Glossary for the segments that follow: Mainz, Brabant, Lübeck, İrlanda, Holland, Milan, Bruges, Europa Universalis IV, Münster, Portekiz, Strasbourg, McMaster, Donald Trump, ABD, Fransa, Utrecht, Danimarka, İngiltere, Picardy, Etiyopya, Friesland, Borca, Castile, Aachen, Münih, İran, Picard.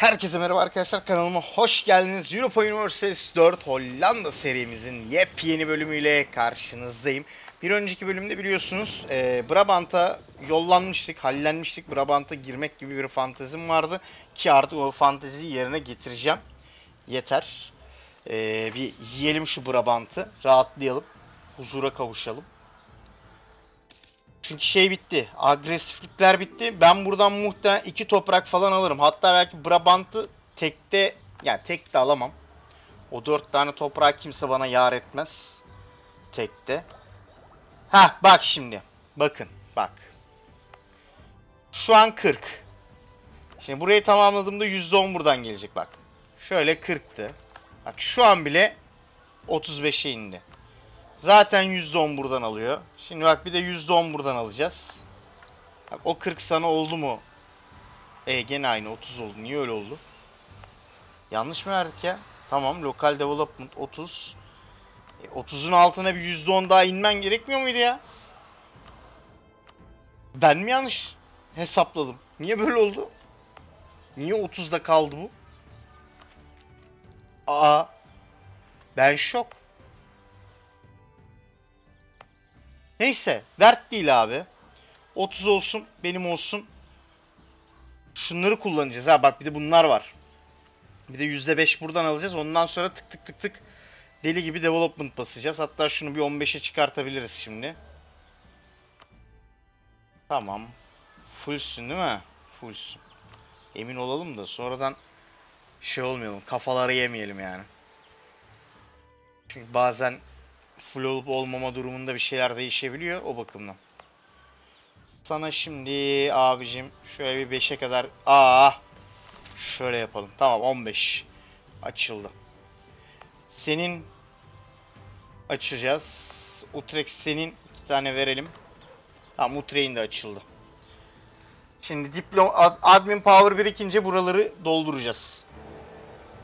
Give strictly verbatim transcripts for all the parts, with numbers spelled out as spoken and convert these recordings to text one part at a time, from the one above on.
Herkese merhaba arkadaşlar, kanalıma hoş geldiniz. Europa Universalis dört Hollanda serimizin yepyeni bölümüyle karşınızdayım. Bir önceki bölümde biliyorsunuz e, Brabant'a yollanmıştık, hallenmiştik. Brabant'a girmek gibi bir fantezim vardı ki artık o fanteziyi yerine getireceğim. Yeter. E, bir yiyelim şu Brabant'ı, rahatlayalım, huzura kavuşalım. Çünkü şey bitti, agresiflikler bitti. Ben buradan muhtemelen iki toprak falan alırım. Hatta belki Brabant'ı tekte, yani tekte alamam. O dört tane toprağı kimse bana yar etmez. Tekte. Ha bak şimdi. Bakın bak. Şu an kırk. Şimdi burayı tamamladığımda yüzde on buradan gelecek bak. Şöyle kırktı. Bak şu an bile otuz beşe indi. Zaten yüzde on buradan alıyor. Şimdi bak bir de yüzde on buradan alacağız. Bak, o kırk sana oldu mu? E gene aynı otuz oldu. Niye öyle oldu? Yanlış mı verdik ya? Tamam. Local development otuz. E, otuzun altına bir yüzde on daha inmen gerekmiyor muydu ya? Ben mi yanlış hesapladım? Niye böyle oldu? Niye otuzda kaldı bu? Aa. Ben şok. Neyse, dert değil abi. otuz olsun, benim olsun. Şunları kullanacağız ha. Bak bir de bunlar var. Bir de yüzde beş buradan alacağız. Ondan sonra tık tık tık tık deli gibi development basacağız. Hatta şunu bir on beşe çıkartabiliriz şimdi. Tamam. Fullsün değil mi? Fullsün. Emin olalım da sonradan şey olmayalım. Kafaları yemeyelim yani. Çünkü bazen full olup olmama durumunda bir şeyler değişebiliyor o bakımdan. Sana şimdi abicim şöyle bir beşe kadar aa şöyle yapalım. Tamam on beş açıldı. Senin açacağız. Utrecht senin iki tane verelim. Tamam Utrecht'in de açıldı. Şimdi diplom admin power birikince buraları dolduracağız.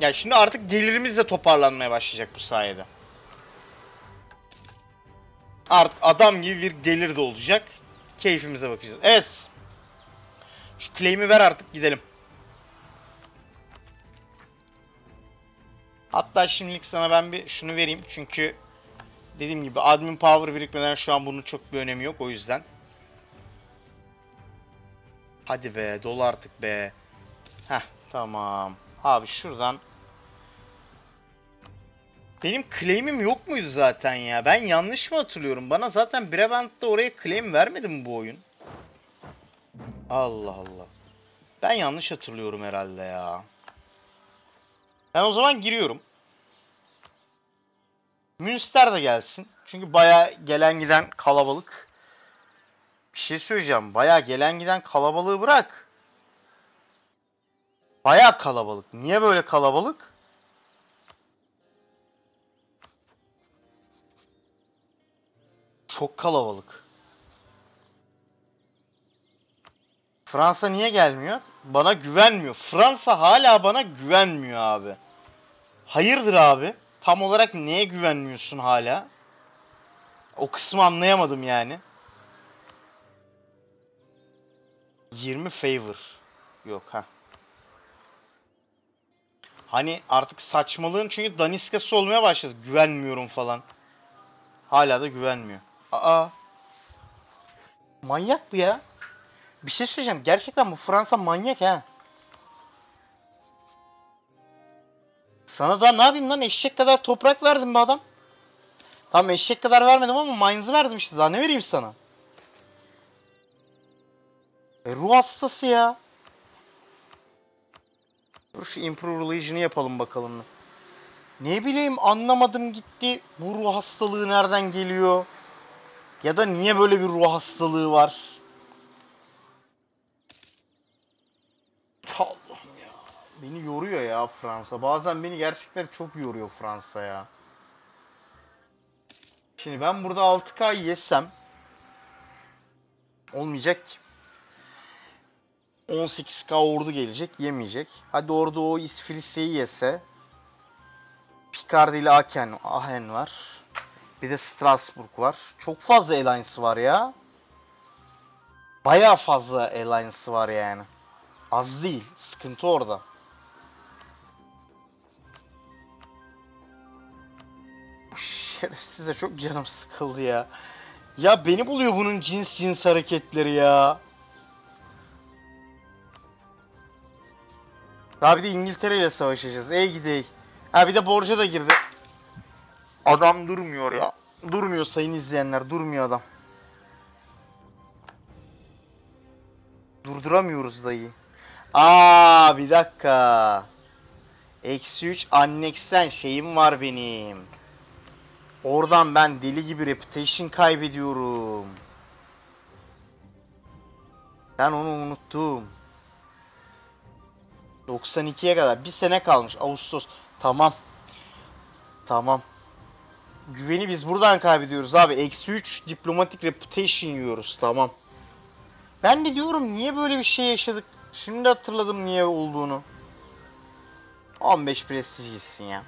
Yani şimdi artık gelirimiz de toparlanmaya başlayacak bu sayede. Artık adam gibi bir gelir de olacak. Keyfimize bakacağız. Evet. Şu claim'i ver artık gidelim. Hatta şimdilik sana ben bir şunu vereyim. Çünkü dediğim gibi admin power birikmeden şu an bunun çok bir önemi yok. O yüzden. Hadi be dolu artık be. Heh tamam. Abi şuradan. Benim claim'im yok muydu zaten ya? Ben yanlış mı hatırlıyorum? Bana zaten Brabant'ta oraya claim vermedi mi bu oyun? Allah Allah. Ben yanlış hatırlıyorum herhalde ya. Ben o zaman giriyorum. Münster de gelsin. Çünkü bayağı gelen giden kalabalık. Bir şey söyleyeceğim. Bayağı gelen giden kalabalığı bırak. Bayağı kalabalık. Niye böyle kalabalık? Çok kalabalık. Fransa niye gelmiyor? Bana güvenmiyor. Fransa hala bana güvenmiyor abi. Hayırdır abi? Tam olarak neye güvenmiyorsun hala? O kısmı anlayamadım yani. yirmi favor. Yok ha. Hani artık saçmalığın çünkü daniskası olmaya başladı. Güvenmiyorum falan. Hala da güvenmiyor. Aa. Manyak bu ya. Bir şey söyleyeceğim. Gerçekten bu Fransa manyak ha. Sana da ne yapayım lan? Eşek kadar toprak verdim bu adam. Tamam eşek kadar vermedim ama Mainz'ı verdim işte. Daha ne vereyim sana? E, ruh hastası ya. Dur şu improve religion'ı yapalım bakalım. Ne bileyim anlamadım gitti. Bu ruh hastalığı nereden geliyor? Ya da niye böyle bir ruh hastalığı var? Allah'ım ya. Beni yoruyor ya Fransa. Bazen beni gerçekten çok yoruyor Fransa ya. Şimdi ben burada altı K yesem olmayacak ki. on sekiz K ordu gelecek. Yemeyecek. Hadi orada o İsfilise'yi yese. Picard ile Aachen, Aachen var. Bir de Strasbourg var. Çok fazla alliance var ya. Bayağı fazla alliance var yani. Az değil. Sıkıntı orada. şerefsize çok canım sıkıldı ya. Ya beni buluyor bunun cins cins hareketleri ya. Daha bir de İngiltere ile savaşacağız. Ey gidey. Ha bir de Borca da girdi. Adam durmuyor ya. Durmuyor sayın izleyenler. Durmuyor adam. Durduramıyoruz dayı. Aa bir dakika. Eksi üç annex'ten şeyim var benim. Oradan ben deli gibi reputation kaybediyorum. Ben onu unuttum. doksan ikiye kadar. Bir sene kalmış. Ağustos. Tamam. Tamam. Güveni biz buradan kaybediyoruz abi. Eksi üç diplomatik reputation yiyoruz. Tamam. Ben de diyorum niye böyle bir şey yaşadık. Şimdi hatırladım niye olduğunu. on beş prestij gitsin ya.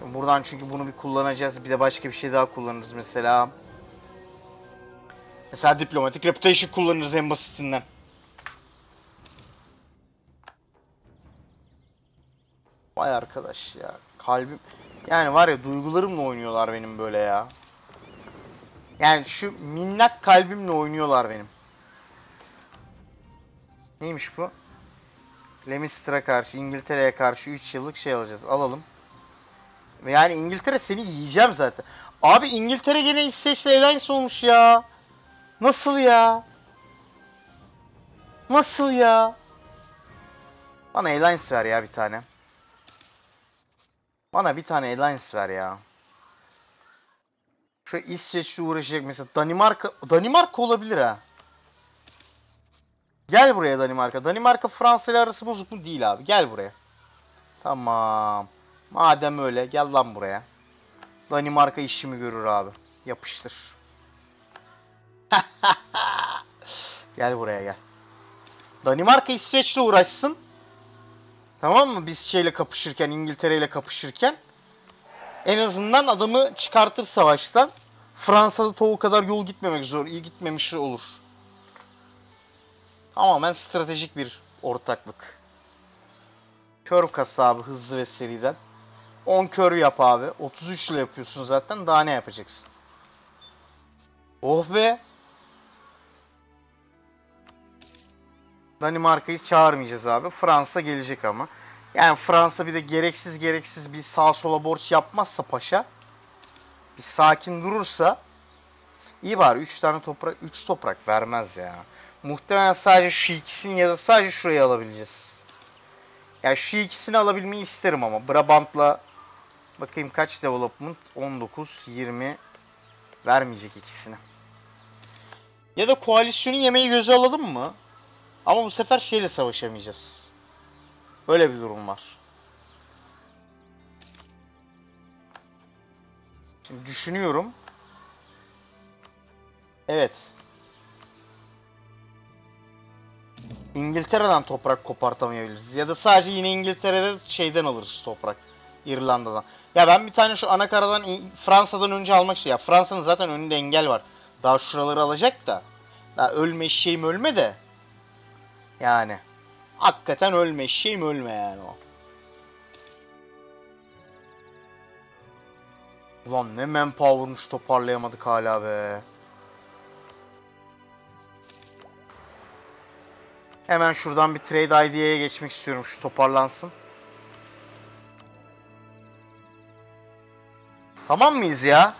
Buradan çünkü bunu bir kullanacağız. Bir de başka bir şey daha kullanırız mesela. Mesela diplomatik reputation kullanırız en basitinden. Vay arkadaş ya. Kalbim... Yani var ya duygularımla oynuyorlar benim böyle ya. Yani şu minnak kalbimle oynuyorlar benim. Neymiş bu? Lemister'a karşı, İngiltere'ye karşı üç yıllık şey alacağız. Alalım. Yani İngiltere seni yiyeceğim zaten. Abi İngiltere gene İsveç'le alliance olmuş ya. Nasıl ya? Nasıl ya? Bana alliance ver ya bir tane. Bana bir tane alliance ver ya. Şu İsveç'le uğraşacak mesela. Danimarka, Danimarka olabilir ha. Gel buraya Danimarka. Danimarka Fransa ile arası bozuk mu? Değil abi. Gel buraya. Tamam. Madem öyle gel lan buraya. Danimarka işimi görür abi. Yapıştır. Gel buraya gel. Danimarka İsveç'le uğraşsın. Tamam mı? Biz şeyle kapışırken, İngiltere ile kapışırken en azından adamı çıkartır savaştan. Fransa'da tavuğu kadar yol gitmemek zor. İyi gitmemiş olur. Tamamen stratejik bir ortaklık. Kör kasabı hızlı ve seriden. on kör yap abi. otuz üç ile yapıyorsun zaten. Daha ne yapacaksın? Oh be. Danimarka'yı çağırmayacağız abi. Fransa gelecek ama. Yani Fransa bir de gereksiz gereksiz bir sağa sola borç yapmazsa paşa. Bir sakin durursa. İyi bari üç tane toprak, üç toprak vermez ya. Muhtemelen sadece şu ikisini ya da sadece şurayı alabileceğiz. Ya yani şu ikisini alabilmeyi isterim ama. Brabant'la bakayım kaç development? on dokuz, yirmi vermeyecek ikisini. Ya da koalisyonu yemeği göze alalım mı? Ama bu sefer şeyle savaşamayacağız. Öyle bir durum var. Şimdi düşünüyorum. Evet. İngiltere'den toprak kopartamayabiliriz. Ya da sadece yine İngiltere'de şeyden alırız toprak. İrlanda'dan. Ya ben bir tane şu ana karadan Fransa'dan önce almak şey. Ya Fransa'nın zaten önünde engel var. Daha şuraları alacak da. Daha ölme eşeğim ölme de. Yani. Hakikaten ölme eşeğim ölme yani o. Ulan ne manpower'muş toparlayamadık hala be. Hemen şuradan bir trade I D'ye geçmek istiyorum. Şu toparlansın. Tamam mıyız ya?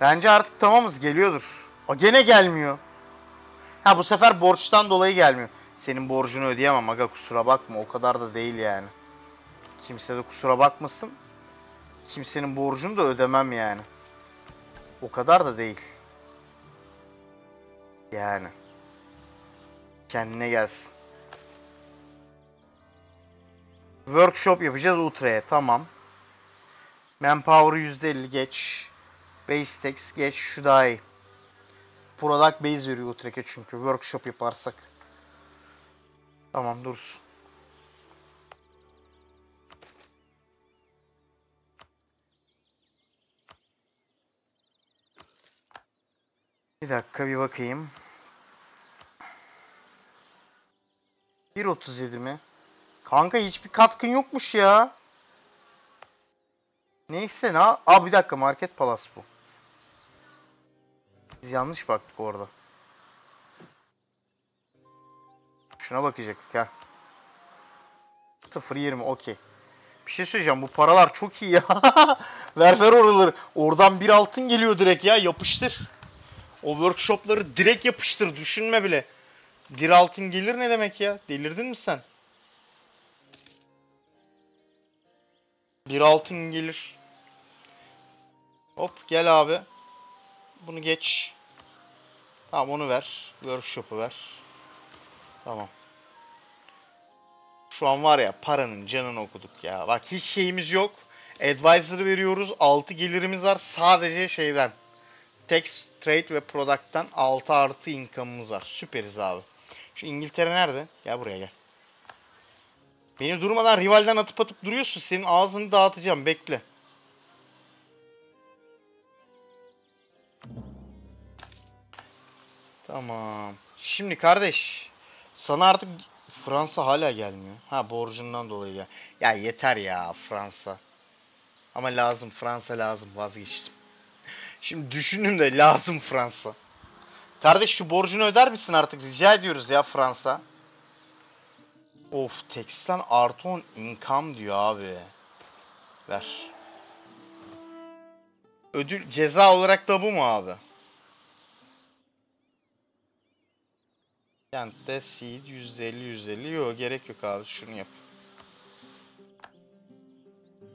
Bence artık tamamız. Geliyordur. O gene gelmiyor. Ha bu sefer borçtan dolayı gelmiyor. Senin borcunu ödeyemem aga kusura bakma. O kadar da değil yani. Kimse de kusura bakmasın. Kimsenin borcunu da ödemem yani. O kadar da değil. Yani. Kendine gelsin. Workshop yapacağız Utrecht'e. Tamam. Manpower'ı yüzde elli geç. Base tax geç. Şu daha iyi. Product base veriyor Utrecht'e çünkü. Workshop yaparsak. Tamam dursun. Bir dakika bir bakayım. bir otuz yedi mi? Kanka hiçbir katkın yokmuş ya. Neyse ne? Aa bir dakika, Market Palas bu. Biz yanlış baktık orada. Şuna bakacaktık ha. sıfır yirmi okey. Bir şey söyleyeceğim, bu paralar çok iyi ya. Ver ver oraları. Oradan bir altın geliyor direkt ya, yapıştır. O workshopları direkt yapıştır, düşünme bile. Bir altın gelir ne demek ya? Delirdin mi sen? Bir altın gelir. Hop gel abi. Bunu geç. Tamam onu ver. Workshop'u ver. Tamam. Şu an var ya, paranın canını okuduk ya. Bak hiç şeyimiz yok. Advisor veriyoruz. altı gelirimiz var sadece şeyden. Tax, Trade ve Product'tan altı artı income'ımız var. Süperiz abi. Şu İngiltere nerede? Gel buraya gel. Beni durmadan rivalden atıp atıp duruyorsun. Senin ağzını dağıtacağım. Bekle. Tamam. Şimdi kardeş. Sana artık... Fransa hala gelmiyor. Ha borcundan dolayı gel. Ya yeter ya Fransa. Ama lazım. Fransa lazım. Vazgeçtim. Şimdi düşündüm de lazım Fransa. Kardeş şu borcunu öder misin artık? Rica ediyoruz ya Fransa. Of Tex'ten artı on income diyor abi. Ver. Ödül ceza olarak da bu mu abi? Kentte seed yüz elli yüz elli. Yok gerek yok abi, şunu yap.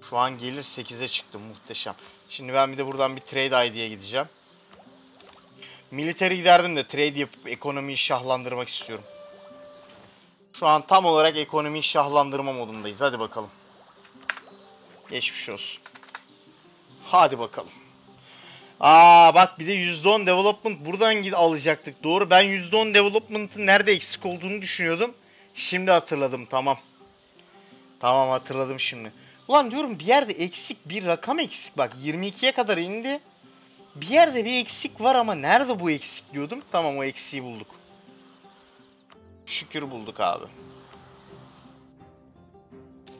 Şu an gelir sekize çıktı, muhteşem. Şimdi ben bir de buradan bir trade I D'ye gideceğim. Militeri giderdim de trade yapıp ekonomiyi şahlandırmak istiyorum. Şu an tam olarak ekonomiyi şahlandırma modundayız. Hadi bakalım. Geçmiş olsun. Hadi bakalım. Aa bak bir de yüzde on development buradan alacaktık. Doğru, ben yüzde on development'ın nerede eksik olduğunu düşünüyordum. Şimdi hatırladım, tamam. Tamam hatırladım şimdi. Ulan diyorum bir yerde eksik, bir rakam eksik. Bak yirmi ikiye kadar indi. Bir yerde bir eksik var ama nerede bu eksik diyordum. Tamam o eksiği bulduk. Şükür bulduk abi.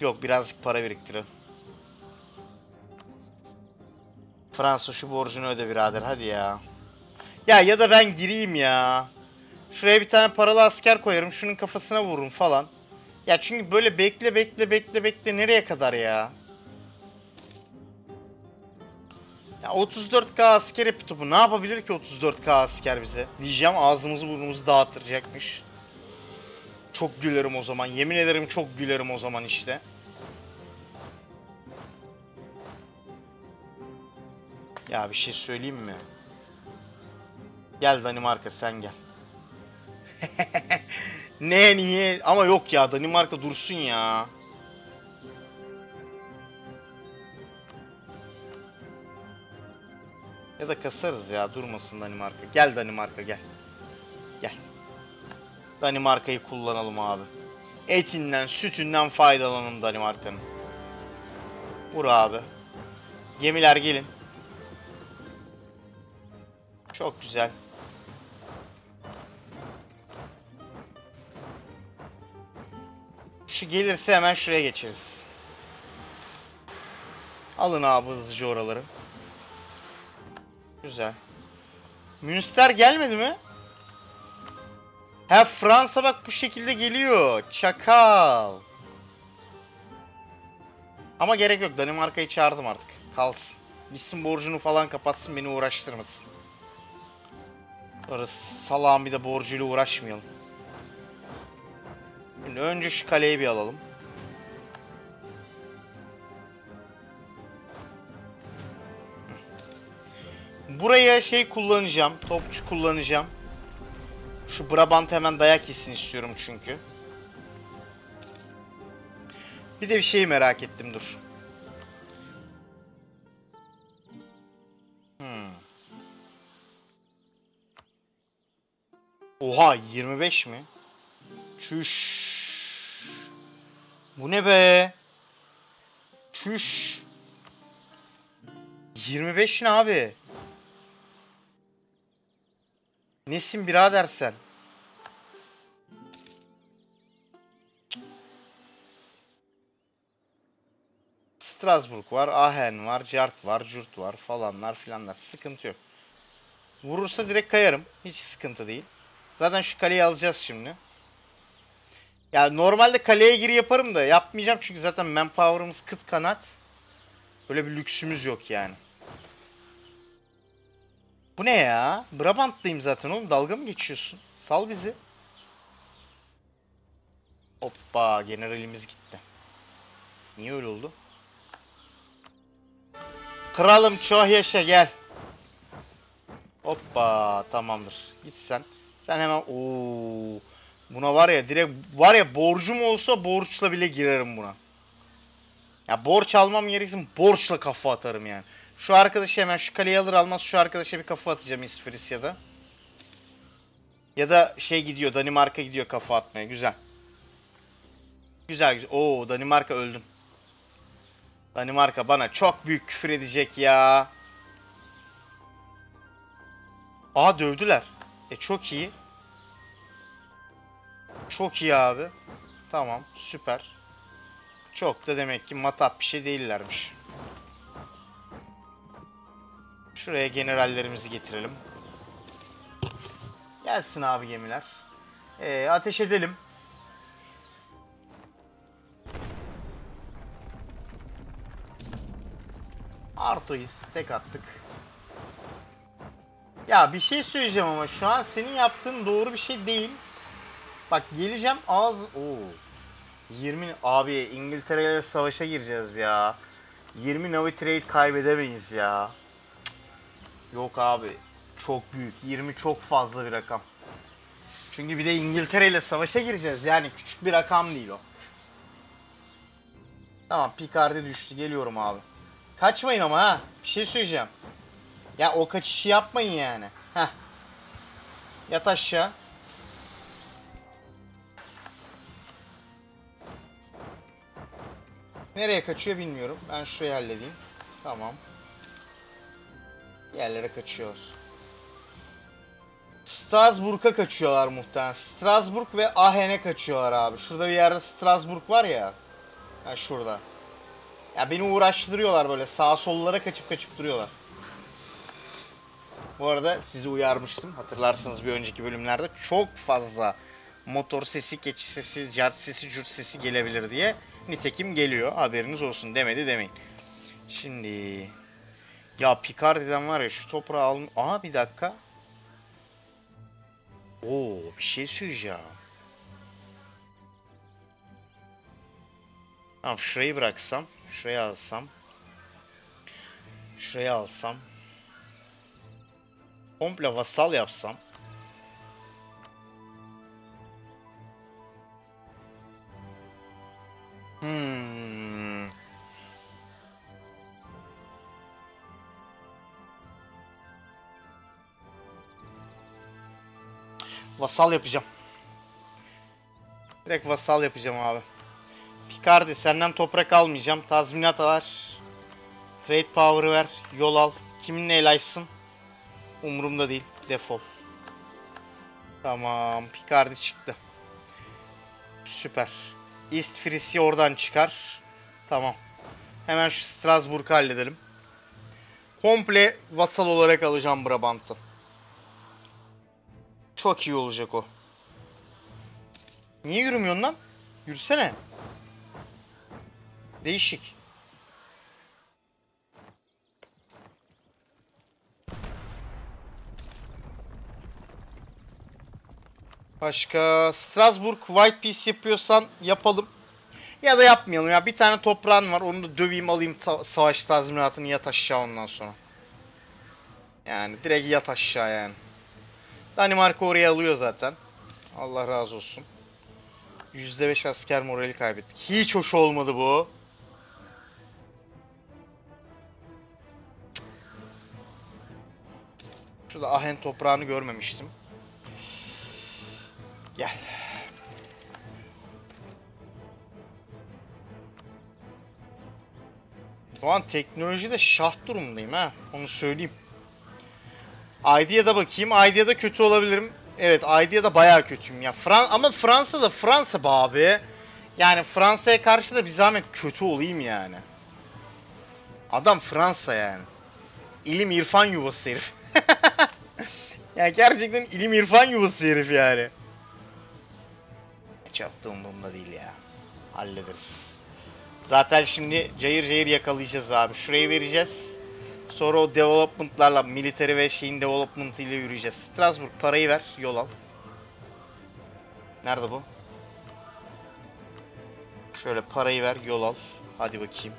Yok birazcık para biriktirelim. Fransa şu borcunu öde birader hadi ya. Ya ya da ben gireyim ya. Şuraya bir tane paralı asker koyarım. Şunun kafasına vururum falan. Ya çünkü böyle bekle bekle bekle bekle nereye kadar ya? Ya otuz dört K asker yaptı bu. Ne yapabilir ki otuz dört K asker bize? Diyeceğim ağzımızı burnumuzu dağıtıracakmış. Çok gülerim o zaman. Yemin ederim çok gülerim o zaman işte. Ya bir şey söyleyeyim mi? Gel Danimarka sen gel. Ne niye? Ama yok ya Danimarka dursun ya. Ya da kasarız ya, durmasın Danimarka. Gel Danimarka gel. Gel. Danimarka'yı kullanalım abi. Etinden, sütünden faydalanın Danimarka'nın. Vur abi. Gemiler gelin. Çok güzel. Şu gelirse hemen şuraya geçeriz. Alın abi hızlıca oraları. Güzel. Münster gelmedi mi? Ha Fransa bak bu şekilde geliyor. Çakal. Ama gerek yok. Danimarka'yı çağırdım artık. Kalsın. Gitsin borcunu falan kapatsın, beni uğraştırmasın. Orası salağın bir de borcuyla uğraşmayalım. Şimdi önce şu kaleyi bir alalım. Buraya şey kullanacağım. Topçu kullanacağım. Şu Brabant hemen dayak yesin istiyorum çünkü. Bir de bir şeyi merak ettim dur. Oha yirmi beş mi? Çüş. Bu ne be? Çüş. yirmi beş ne abi? Nesin birader sen? Strasbourg var, Aachen var, Cart var, Jurt var falanlar filanlar. Sıkıntı yok. Vurursa direkt kayarım. Hiç sıkıntı değil. Zaten şu kaleyi alacağız şimdi. Ya normalde kaleye giri yaparım da yapmayacağım çünkü zaten manpower'ımız kıt kanat. Böyle bir lüksümüz yok yani. Bu ne ya? Brabant'tayım zaten oğlum. Dalga mı geçiyorsun? Sal bizi. Hoppa. Generalimiz gitti. Niye öyle oldu? Kralım çok yaşa gel. Hoppa. Tamamdır. Git sen. Sen hemen... Oo. Buna var ya direkt... Var ya borcum olsa borçla bile girerim buna. Ya borç almam gereksin. Borçla kafa atarım yani. Şu arkadaşı hemen şu kaleyi alır almaz şu arkadaşa bir kafa atacağım İsviçre'de. Ya da şey gidiyor, Danimarka gidiyor kafa atmaya. Güzel. Güzel güzel. Oo, Danimarka öldüm. Danimarka bana çok büyük küfür edecek ya. Aa dövdüler. E çok iyi. Çok iyi abi. Tamam süper. Çok da demek ki matap bir şey değillermiş. Şuraya generallerimizi getirelim. Gelsin abi gemiler. Ee, ateş edelim. Arto'yuz. Tek attık. Ya bir şey söyleyeceğim ama şu an senin yaptığın doğru bir şey değil. Bak geleceğim ağız... Oo. yirmi... Abi İngiltere'yle savaşa gireceğiz ya. yirmi Navy Trade kaybedemeyiz ya. Yok abi. Çok büyük. yirmi çok fazla bir rakam. Çünkü bir de İngiltere ile savaşa gireceğiz. Yani küçük bir rakam değil o. Tamam. Picard'e düştü. Geliyorum abi. Kaçmayın ama ha. Bir şey söyleyeceğim. Ya o kaçışı yapmayın yani. Heh. Yat aşağı. Nereye kaçıyor bilmiyorum. Ben şurayı halledeyim. Tamam. Yerlere kaçıyor. Strasbourg'a kaçıyorlar muhtemelen. Strasbourg ve Aachen'e kaçıyorlar abi. Şurada bir yerde Strasbourg var ya. Ha şurada. Ya beni uğraştırıyorlar böyle. Sağa sollara kaçıp kaçıp duruyorlar. Bu arada sizi uyarmıştım. Hatırlarsınız bir önceki bölümlerde. Çok fazla motor sesi, keçi sesi, cart sesi, cürt sesi gelebilir diye. Nitekim geliyor. Haberiniz olsun. Demedi demeyin. Şimdi... Ya Picardy'den var ya şu toprağı alın. Aha bir dakika. Oo bir şey söyleyeceğim. Tamam şurayı bıraksam. Şurayı alsam. Şurayı alsam. Komple vasal yapsam. Hmm. Vasal yapacağım. Direkt vasal yapacağım abi. Picardy senden toprak almayacağım. Tazminat ver. Trade power'ı ver. Yol al. Kiminle helaşsın? Umurumda değil. Defol. Tamam. Picardy çıktı. Süper. East Frisia oradan çıkar. Tamam. Hemen şu Strasbourg'u halledelim. Komple vasal olarak alacağım Brabant'ı. Çok iyi olacak o. Niye yürümüyorsun lan? Yürüsene. Değişik. Başka Strasbourg White Peace yapıyorsan yapalım. Ya da yapmayalım ya. Bir tane toprağın var. Onu da döveyim alayım ta savaş tazminatını, yat aşağı ondan sonra. Yani direkt yat aşağı yani. Danimarka oraya alıyor zaten. Allah razı olsun. yüzde beş asker morali kaybettik. Hiç hoş olmadı bu. Şurada Aachen toprağını görmemiştim. Gel. Şu an teknolojide şah durumundayım ha. Onu söyleyeyim. Idea'da bakayım. Idea'da kötü olabilirim. Evet, Idea'da bayağı kötüyüm ya. Fran ama Fransa'da Fransa be abi. Yani Fransa'ya karşı da bir zahmet kötü olayım yani. Adam Fransa yani. İlim irfan yuvası herif. Yani gerçekten ilim irfan yuvası herif yani. Hiç yaptığım umurumda değil ya. Hallederiz. Zaten şimdi cayır cayır yakalayacağız abi. Şurayı vereceğiz. Sonra o development'larla, military ve şeyin development ile yürüyeceğiz. Strasbourg parayı ver, yol al. Nerede bu? Şöyle parayı ver, yol al. Hadi bakayım.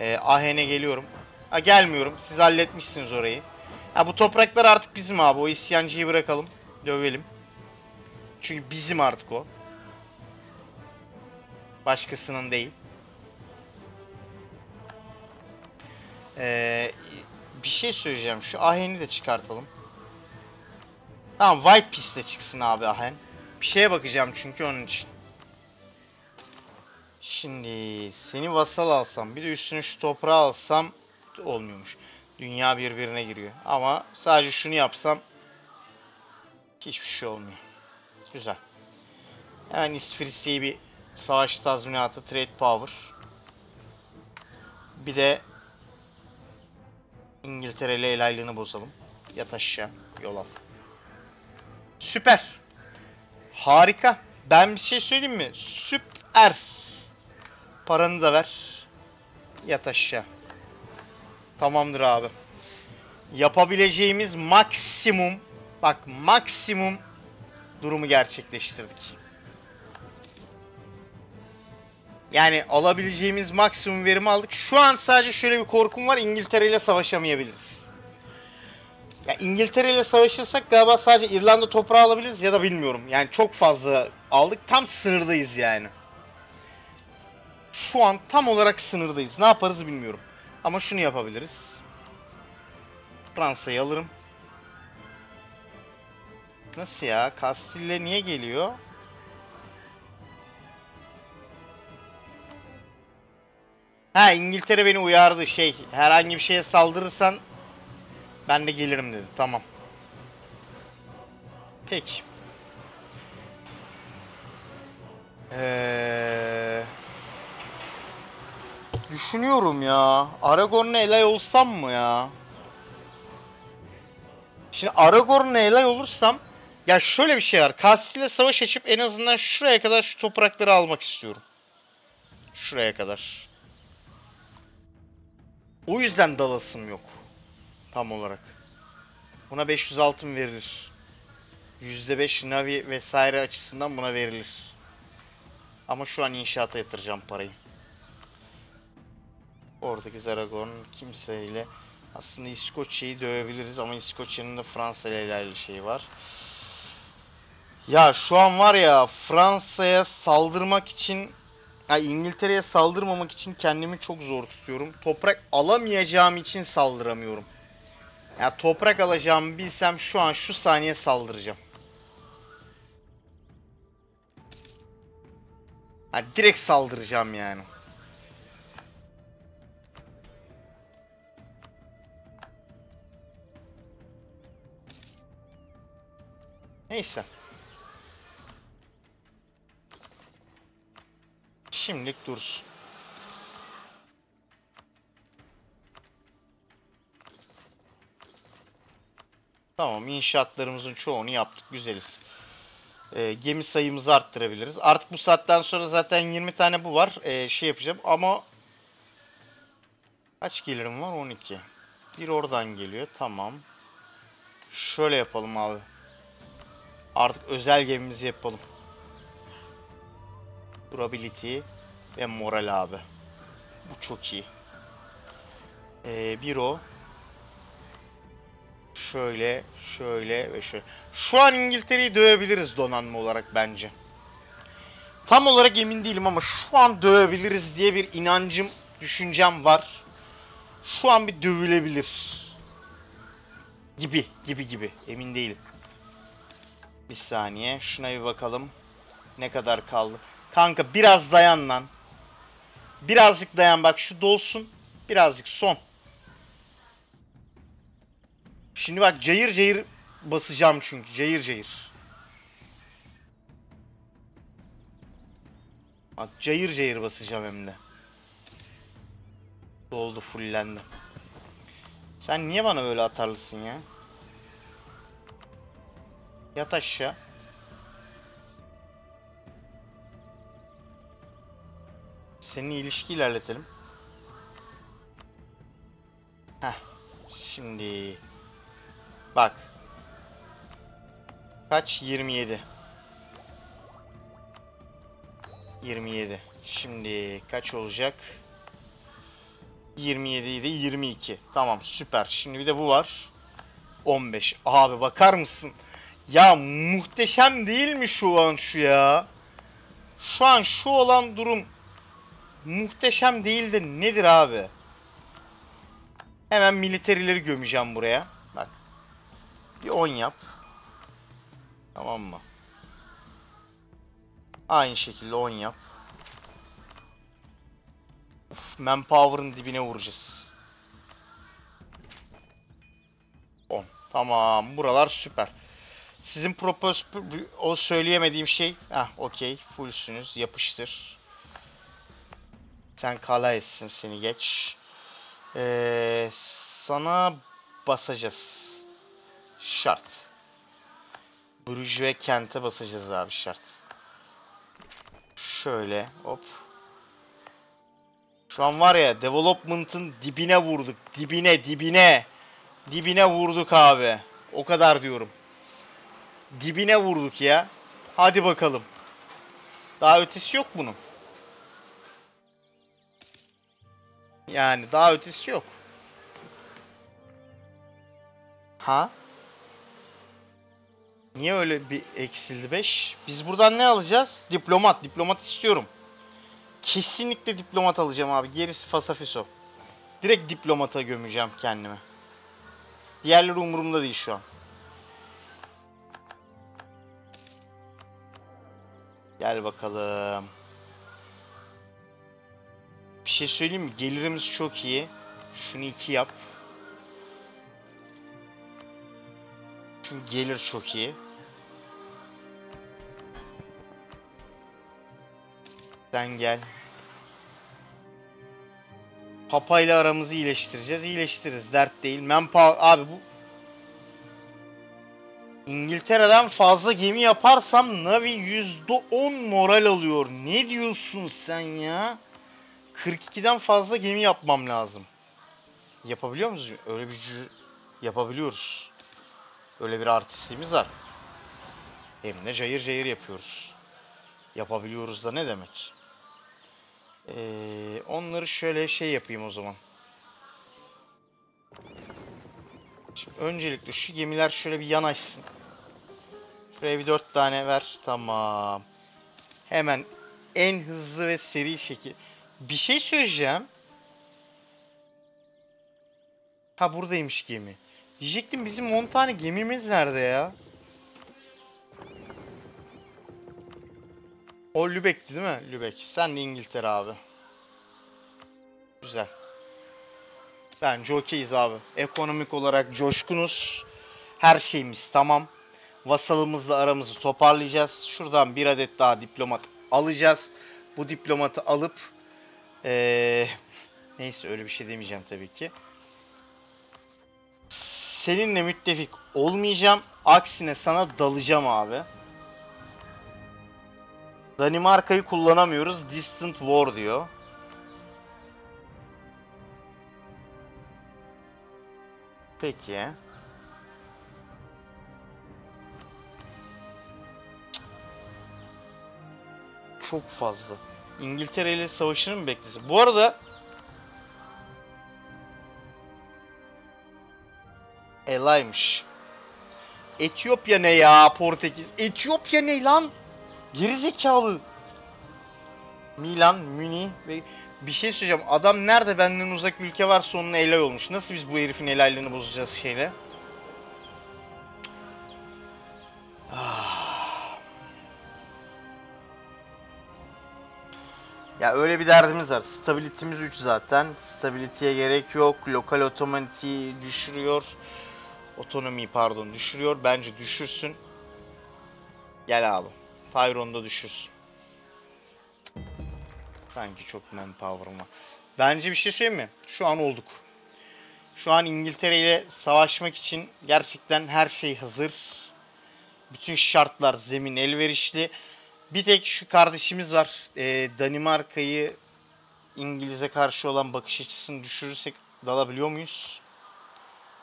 Ee, Aachen'e geliyorum. Ha, gelmiyorum. Siz halletmişsiniz orayı. Ha, bu topraklar artık bizim abi. O isyancıyı bırakalım. Dövelim. Çünkü bizim artık o. Başkasının değil. Ee, bir şey söyleyeceğim. Şu Aachen'i de çıkartalım. Tamam, White Piece'de çıksın abi Aachen. Bir şeye bakacağım çünkü onun için. Şimdi seni vasal alsam, bir de üstüne şu toprağı alsam olmuyormuş. Dünya birbirine giriyor. Ama sadece şunu yapsam hiçbir şey olmuyor. Güzel. Hemen İsviçre'ye bir savaş tazminatı, trade power. Bir de İngiltere ile el aylığını bozalım. Yat aşağı, yol al. Süper. Harika. Ben bir şey söyleyeyim mi? Süper. Paranı da ver. Yat aşağı. Tamamdır abi. Yapabileceğimiz maksimum, bak maksimum durumu gerçekleştirdik. Yani alabileceğimiz maksimum verimi aldık. Şu an sadece şöyle bir korkum var. İngiltere ile savaşamayabiliriz. Ya İngiltere ile savaşırsak galiba sadece İrlanda toprağı alabiliriz ya da bilmiyorum. Yani çok fazla aldık. Tam sınırdayız yani. Şu an tam olarak sınırdayız. Ne yaparız bilmiyorum. Ama şunu yapabiliriz. Fransa'yı alırım. Nasıl ya? Castile niye geliyor? Ha, İngiltere beni uyardı. Şey, herhangi bir şeye saldırırsan ben de gelirim dedi. Tamam. Peki. Eee... Düşünüyorum ya. Aragorn'a elay olsam mı ya? Şimdi Aragorn'a elay olursam ya şöyle bir şey var. Castile'le savaş açıp en azından şuraya kadar şu toprakları almak istiyorum. Şuraya kadar. O yüzden dalasım yok. Tam olarak. Buna beş yüz altın verilir. yüzde beş navi vesaire açısından buna verilir. Ama şu an inşaata yatıracağım parayı. Oradaki Zaragon kimseyle aslında İskoçya'yı dövebiliriz ama İskoçya'nın da Fransa ile ilerli şeyi var. Ya şu an var ya, Fransa'ya saldırmak için, ya İngiltere'ye saldırmamak için kendimi çok zor tutuyorum. Toprak alamayacağım için saldıramıyorum. Ya toprak alacağımı bilsem şu an şu saniye saldıracağım. Ya direkt saldıracağım yani. Neyse. Şimdilik dursun. Tamam, inşaatlarımızın çoğunu yaptık. Güzeliz. Ee, gemi sayımızı arttırabiliriz. Artık bu saatten sonra zaten yirmi tane bu var. Ee, şey yapacağım ama kaç gelirim var? on iki. Bir oradan geliyor. Tamam. Şöyle yapalım abi. Artık özel gemimizi yapalım. Durability ve moral abi. Bu çok iyi. Ee, bir o. Şöyle, şöyle ve şöyle. Şu an İngiltere'yi dövebiliriz donanma olarak bence. Tam olarak emin değilim ama şu an dövebiliriz diye bir inancım, düşüncem var. Şu an bir dövülebilir. Gibi, gibi, gibi. Emin değilim. Bir saniye. Şuna bir bakalım. Ne kadar kaldı? Kanka biraz dayan lan. Birazcık dayan. Bak şu dolsun. Birazcık son. Şimdi bak cayır cayır basacağım çünkü. Cayır cayır. Bak cayır cayır basacağım hem de. Doldu, fullendi. Sen niye bana böyle atarlısın ya? Yat aşağı. Seninle ilişki ilerletelim. Heh. Şimdi bak. Kaç? yirmi yedi. yirmi yedi. Şimdi kaç olacak? yirmi yedi'ydi, yirmi iki. Tamam, süper. Şimdi bir de bu var. on beş. Abi bakar mısın? Ya muhteşem değil mi şu an şu ya? Şu an şu olan durum muhteşem değil de nedir abi? Hemen militerileri gömeceğim buraya. Bak. Bir on yap. Tamam mı? Aynı şekilde on yap. Of, manpower'ın dibine vuracağız. on. Tamam. Buralar süper. Sizin propos... O söyleyemediğim şey... Heh, okey. Fullsünüz. Yapıştır. Sen kala etsin. Seni geç. Ee, sana basacağız. Şart. Bruges ve Kent'e basacağız abi, şart. Şöyle. Hop. Şu an var ya, development'ın dibine vurduk. Dibine, dibine. Dibine vurduk abi. O kadar diyorum. Dibine vurduk ya. Hadi bakalım. Daha ötesi yok bunun. Yani daha ötesi yok. Ha? Niye öyle bir eksildi beş? Biz buradan ne alacağız? Diplomat. Diplomat istiyorum. Kesinlikle diplomat alacağım abi. Gerisi fasafiso. Direkt diplomata gömeceğim kendimi. Diğerleri umurumda değil şu an. Gel bakalım. Bir şey söyleyeyim mi? Gelirimiz çok iyi. Şunu iki yap. Çünkü gelir çok iyi. Sen gel. Papa ile aramızı iyileştireceğiz. İyileştiririz. Dert değil. Manpower... Abi bu... İngiltere'den fazla gemi yaparsam Navi yüzde on moral alıyor. Ne diyorsun sen ya? kırk iki'den fazla gemi yapmam lazım. Yapabiliyor muyuz? Öyle bir yapabiliyoruz. Öyle bir artistliğimiz var. Hem de cayır cayır yapıyoruz. Yapabiliyoruz da ne demek? Ee, onları şöyle şey yapayım o zaman. Şimdi öncelikle şu gemiler şöyle bir yanaşsın. Şuraya bir dört tane ver. Tamam. Hemen en hızlı ve seri şekil. Bir şey söyleyeceğim. Ha, buradaymış gemi. Diyecektim bizim on tane gemimiz nerede ya? O Lübeck'ti değil mi? Lübeck. Sen de İngiltere abi. Güzel. Bence okeyiz abi. Ekonomik olarak coşkunuz. Her şeyimiz tamam. Vasalımızla aramızı toparlayacağız. Şuradan bir adet daha diplomat alacağız. Bu diplomatı alıp ee, neyse öyle bir şey demeyeceğim tabii ki. Seninle müttefik olmayacağım. Aksine sana dalacağım abi. Danimarka'yı kullanamıyoruz. Distant War diyor. Peki. Çok fazla. İngiltere ile savaşını mı beklesin? Bu arada Elaymış. Etiyopya ne ya? Portekiz. Etiyopya ne lan? Gerizekalı. Milan, Münih ve... Bir şey söyleyeceğim. Adam nerede benden uzak ülke varsa onun elay olmuş. Nasıl biz bu herifin helaylığını bozacağız şeyle? Ah. Ya öyle bir derdimiz var. Stability'miz üç zaten. Stability'ye gerek yok. Lokal otonomiyi düşürüyor. Otonomiyi pardon düşürüyor. Bence düşürsün. Gel abi. Tyrone'da düşürsün. Sanki çok manpower'ım var. Bence bir şey söyleyeyim mi? Şu an olduk. Şu an İngiltere ile savaşmak için gerçekten her şey hazır. Bütün şartlar, zemin elverişli. Bir tek şu kardeşimiz var. E, Danimarka'yı İngiliz'e karşı olan bakış açısını düşürürsek dalabiliyor muyuz?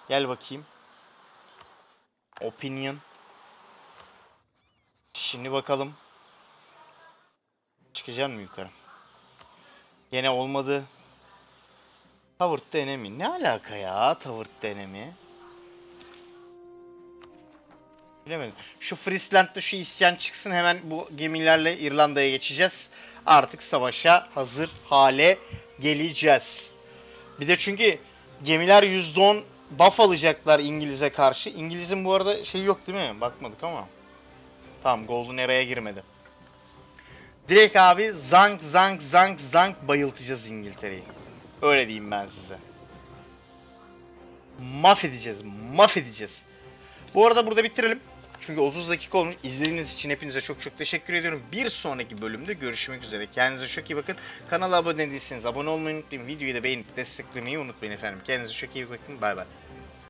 Gel bakayım. Opinion. Şimdi bakalım. Çıkacak mı yukarı? Gene olmadı. Tavırt denemi. Ne alaka ya tavırt denemi? Bilemedim. Şu Friesland'da şu isyan çıksın, hemen bu gemilerle İrlanda'ya geçeceğiz. Artık savaşa hazır hale geleceğiz. Bir de çünkü gemiler yüzde on buff alacaklar İngiliz'e karşı. İngiliz'in bu arada şeyi yok değil mi? Bakmadık ama. Tamam, Golden Era'ya girmedi. Direkt abi zank zank zank zank bayıltacağız İngiltere'yi. Öyle diyeyim ben size. Mahvedeceğiz, mahvedeceğiz. Bu arada burada bitirelim. Çünkü otuz dakika olmuş. İzlediğiniz için hepinize çok çok teşekkür ediyorum. Bir sonraki bölümde görüşmek üzere. Kendinize çok iyi bakın. Kanala abone değilseniz abone olmayı unutmayın. Videoyu da beğenip desteklemeyi unutmayın efendim. Kendinize çok iyi bakın. Bay bay.